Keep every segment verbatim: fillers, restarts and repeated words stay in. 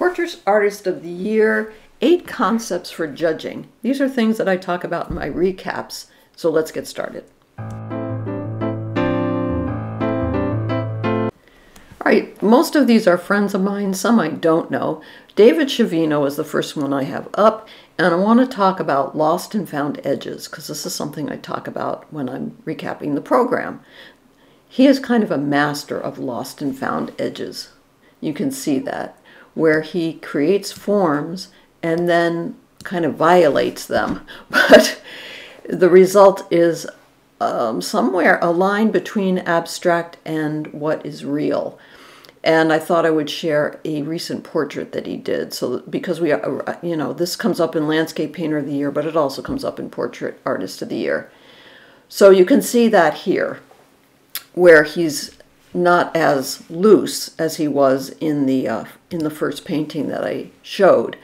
Portrait Artist of the Year, eight concepts for judging. These are things that I talk about in my recaps, so let's get started. All right, most of these are friends of mine, some I don't know. David Shevlino is the first one I have up, and I want to talk about lost and found edges, because this is something I talk about when I'm recapping the program. He is kind of a master of lost and found edges. You can see that, where he creates forms and then kind of violates them, but the result is um, somewhere a line between abstract and what is real. And I thought I would share a recent portrait that he did. So because we are, you know, this comes up in Landscape Painter of the Year, but it also comes up in Portrait Artist of the Year. So you can see that here, where he's not as loose as he was in the uh, in the first painting that I showed,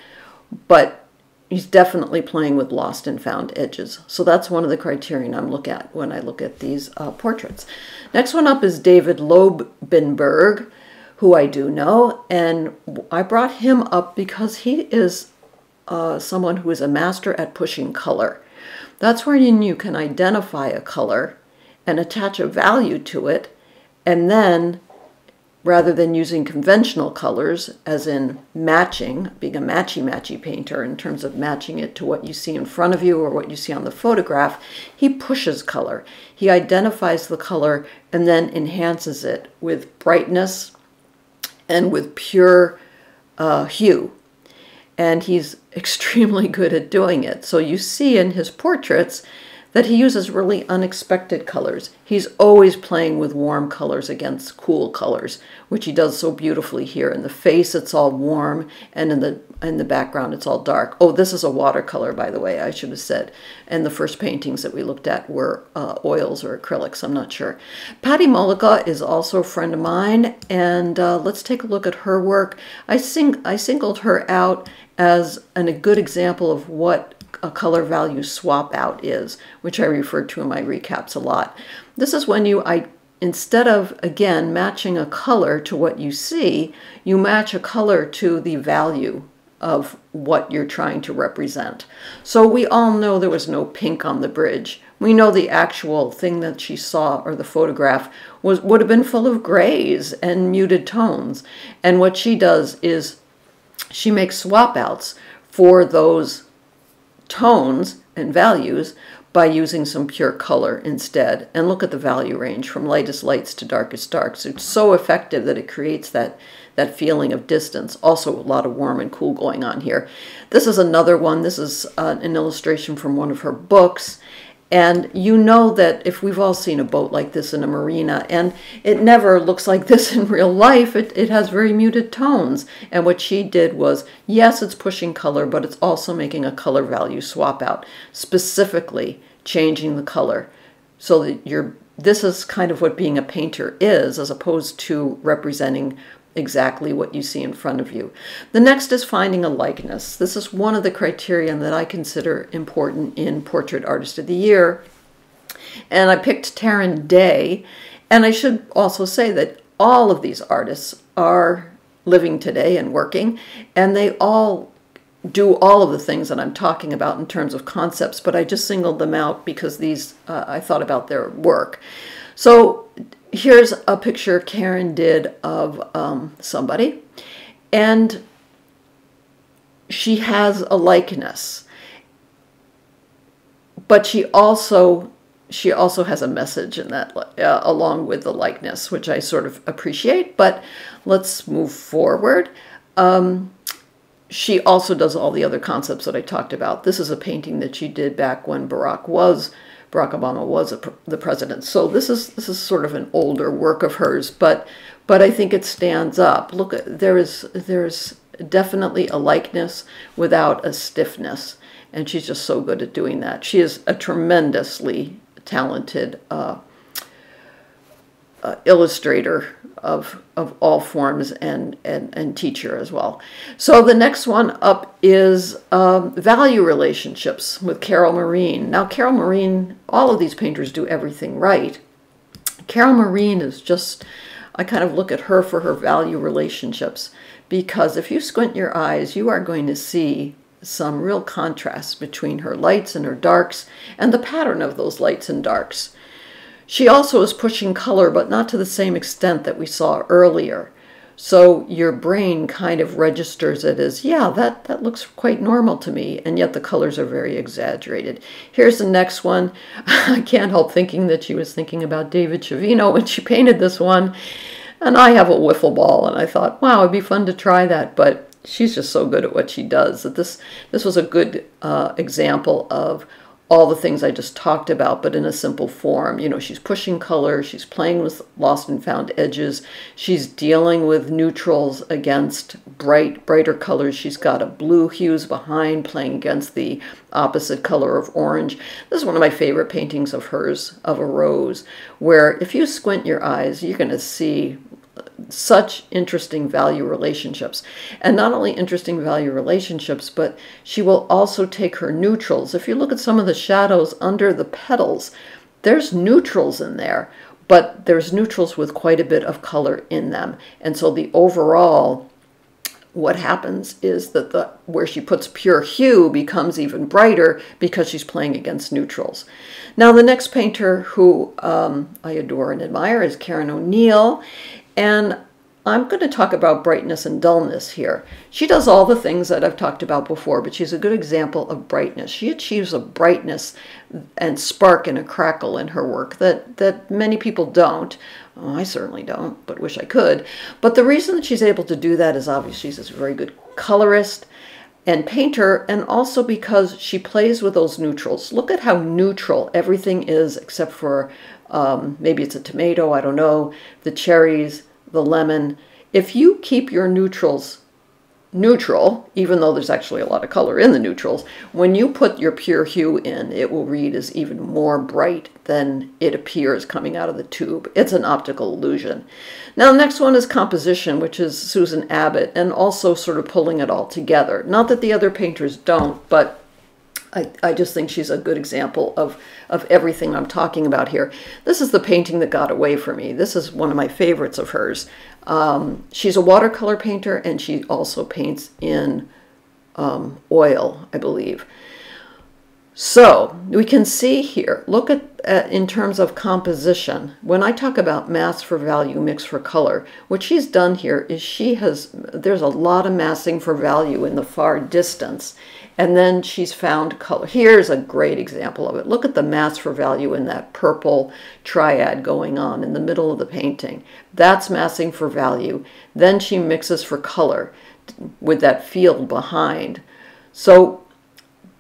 but he's definitely playing with lost and found edges. So that's one of the criterion I'm look at when I look at these uh, portraits. Next one up is David Lobenberg, who I do know, and I brought him up because he is uh, someone who is a master at pushing color. That's where you can identify a color and attach a value to it, and then rather than using conventional colors, as in matching, being a matchy-matchy painter in terms of matching it to what you see in front of you or what you see on the photograph, he pushes color. He identifies the color and then enhances it with brightness and with pure uh, hue. And he's extremely good at doing it. So you see in his portraits that he uses really unexpected colors. He's always playing with warm colors against cool colors, which he does so beautifully here. In the face, it's all warm, and in the in the background, it's all dark. Oh, this is a watercolor, by the way, I should have said. And the first paintings that we looked at were uh, oils or acrylics, I'm not sure. Patti Mollica is also a friend of mine, and uh, let's take a look at her work. I, sing, I singled her out as an, a good example of what a color value swap out is, which I refer to in my recaps a lot. This is when you, I, instead of, again, matching a color to what you see, you match a color to the value of what you're trying to represent. So we all know there was no pink on the bridge. We know the actual thing that she saw, or the photograph, was would have been full of grays and muted tones. And what she does is she makes swap outs for those tones and values by using some pure color instead. And look at the value range from lightest lights to darkest darks. It's so effective that it creates that that feeling of distance. Also a lot of warm and cool going on here. This is another one. This is uh, an illustration from one of her books. And you know that if we've all seen a boat like this in a marina, and it never looks like this in real life, it, it has very muted tones. And what she did was, yes, it's pushing color, but it's also making a color value swap out, specifically changing the color so that you're, this is kind of what being a painter is, as opposed to representing exactly what you see in front of you. The next is finding a likeness. This is one of the criterion that I consider important in Portrait Artist of the Year. And I picked Taryn Day. And I should also say that all of these artists are living today and working, and they all do all of the things that I'm talking about in terms of concepts, but I just singled them out because these, uh, I thought about their work. So here's a picture Karen did of um, somebody, and she has a likeness, but she also she also has a message in that uh, along with the likeness, which I sort of appreciate. But let's move forward. Um, she also does all the other concepts that I talked about. This is a painting that she did back when Barack was. Barack Obama was a, the president. So this is this is sort of an older work of hers, but but I think it stands up. Look, there is there is definitely a likeness without a stiffness, and she's just so good at doing that. She is a tremendously talented uh, uh, illustrator of of all forms, and and and teacher as well. So the next one up is um, value relationships with Carol Marine. Now Carol Marine, all of these painters do everything right. Carol Marine is just, I kind of look at her for her value relationships, because if you squint your eyes, you are going to see some real contrast between her lights and her darks and the pattern of those lights and darks. She also is pushing color, but not to the same extent that we saw earlier. So your brain kind of registers it as, yeah, that, that looks quite normal to me, and yet the colors are very exaggerated. Here's the next one. I can't help thinking that she was thinking about David Shevlino when she painted this one. And I have a wiffle ball, and I thought, wow, it'd be fun to try that, but she's just so good at what she does that this, this was a good uh, example of all the things I just talked about, but in a simple form. You know, she's pushing color, she's playing with lost and found edges, she's dealing with neutrals against bright, brighter colors. She's got a blue hues behind, playing against the opposite color of orange. This is one of my favorite paintings of hers, of a rose, where if you squint your eyes, you're going to see such interesting value relationships. And not only interesting value relationships, but she will also take her neutrals. If you look at some of the shadows under the petals, there's neutrals in there, but there's neutrals with quite a bit of color in them. And so the overall, what happens is that the where she puts pure hue becomes even brighter because she's playing against neutrals. Now the next painter who um, I adore and admire is Karen O'Neill. And I'm going to talk about brightness and dullness here. She does all the things that I've talked about before, but she's a good example of brightness. She achieves a brightness and spark and a crackle in her work that, that many people don't. Oh, I certainly don't, but wish I could. But the reason that she's able to do that is obviously she's a very good colorist and painter, and also because she plays with those neutrals. Look at how neutral everything is except for um, maybe it's a tomato, I don't know, the cherries, the lemon. If you keep your neutrals neutral, even though there's actually a lot of color in the neutrals, when you put your pure hue in, it will read as even more bright than it appears coming out of the tube. It's an optical illusion. Now the next one is composition, which is Susan Abbott, and also sort of pulling it all together. Not that the other painters don't, but I, I just think she's a good example of, of everything I'm talking about here. This is the painting that got away from me. This is one of my favorites of hers. Um, she's a watercolor painter, and she also paints in um, oil, I believe. So we can see here, look at, at in terms of composition, when I talk about mass for value, mix for color, what she's done here is she has, there's a lot of massing for value in the far distance. And then she's found color. Here's a great example of it. Look at the mass for value in that purple triad going on in the middle of the painting. That's massing for value. Then she mixes for color with that field behind. So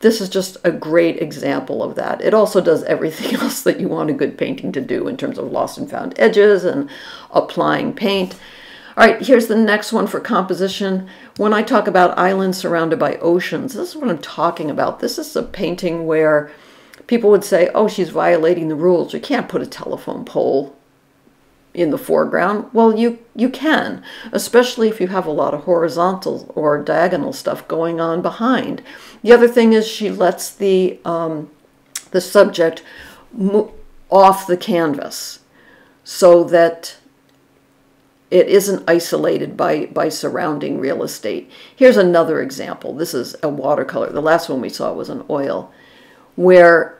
this is just a great example of that. It also does everything else that you want a good painting to do in terms of lost and found edges and applying paint. All right, here's the next one for composition. When I talk about islands surrounded by oceans, this is what I'm talking about. This is a painting where people would say, oh, she's violating the rules. You can't put a telephone pole in the foreground. Well, you, you can, especially if you have a lot of horizontal or diagonal stuff going on behind. The other thing is she lets the, um, the subject move off the canvas so that it isn't isolated by, by surrounding real estate. Here's another example. This is a watercolor. The last one we saw was an oil, where,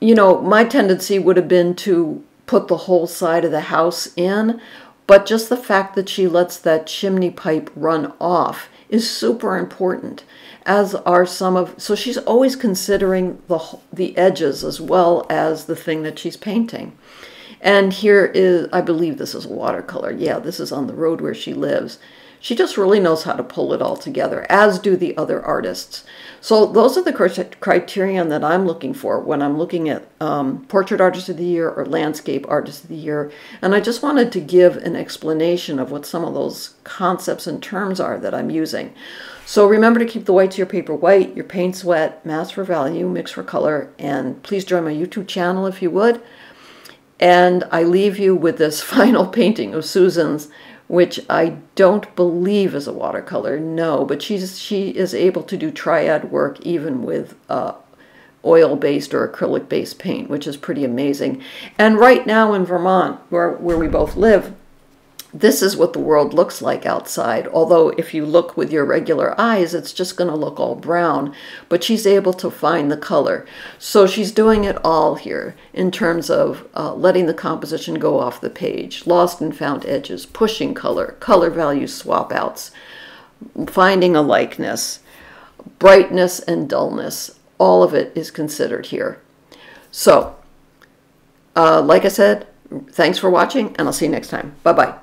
you know, my tendency would have been to put the whole side of the house in, but just the fact that she lets that chimney pipe run off is super important, as are some of, so she's always considering the, the edges as well as the thing that she's painting. And here is, I believe this is watercolor. Yeah, this is on the road where she lives. She just really knows how to pull it all together, as do the other artists. So those are the criterion that I'm looking for when I'm looking at um, Portrait Artist of the Year or Landscape Artist of the Year. And I just wanted to give an explanation of what some of those concepts and terms are that I'm using. So remember to keep the whites of your paper white, your paints wet, mass for value, mix for color, and please join my YouTube channel if you would. And I leave you with this final painting of Susan's, which I don't believe is a watercolor, no, but she's, she is able to do triad work even with uh, oil-based or acrylic-based paint, which is pretty amazing. And right now in Vermont, where, where we both live, this is what the world looks like outside, although if you look with your regular eyes, it's just going to look all brown, but she's able to find the color. So she's doing it all here in terms of uh, letting the composition go off the page, lost and found edges, pushing color, color value swap outs, finding a likeness, brightness and dullness. All of it is considered here. So, uh, like I said, thanks for watching, and I'll see you next time. Bye-bye.